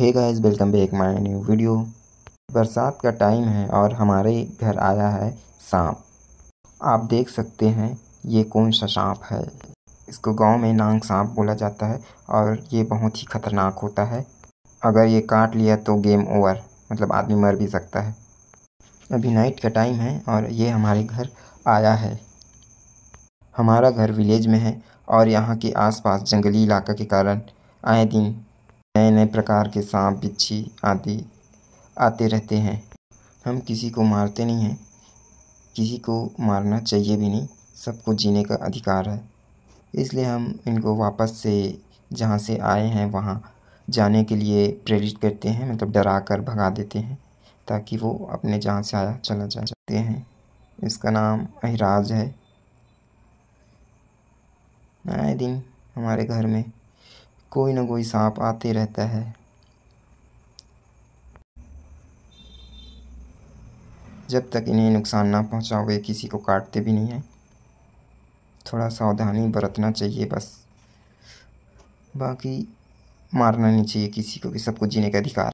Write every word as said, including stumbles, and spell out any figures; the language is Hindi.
Hey guys welcome back my new video. बरसात का टाइम है और हमारे घर आया है सांप। आप देख सकते हैं ये कौन सा सांप है। इसको गांव में नांग सांप बोला जाता है और ये बहुत ही खतरनाक होता है। अगर ये काट लिया तो गेम ओवर, मतलब आदमी मर भी सकता है। अभी नाइट का टाइम है और ये हमारे घर आया है। हमारा घर विलेज में है और यहाँ के आसपास जंगली इलाका के कारण आए दिन नए नए प्रकार के सांप बिच्छी आदि आते रहते हैं। हम किसी को मारते नहीं हैं, किसी को मारना चाहिए भी नहीं, सबको जीने का अधिकार है। इसलिए हम इनको वापस से जहाँ से आए हैं वहाँ जाने के लिए प्रेरित करते हैं, मतलब डरा कर भगा देते हैं ताकि वो अपने जहाँ से आया चला जा सकते हैं। इसका नाम अहिराज है। आए दिन हमारे घर में कोई ना कोई सांप आते रहता है। जब तक इन्हें नुकसान ना पहुंचा हुए किसी को काटते भी नहीं हैं। थोड़ा सावधानी बरतना चाहिए बस, बाकी मारना नहीं चाहिए किसी को, कि सबको जीने का अधिकार।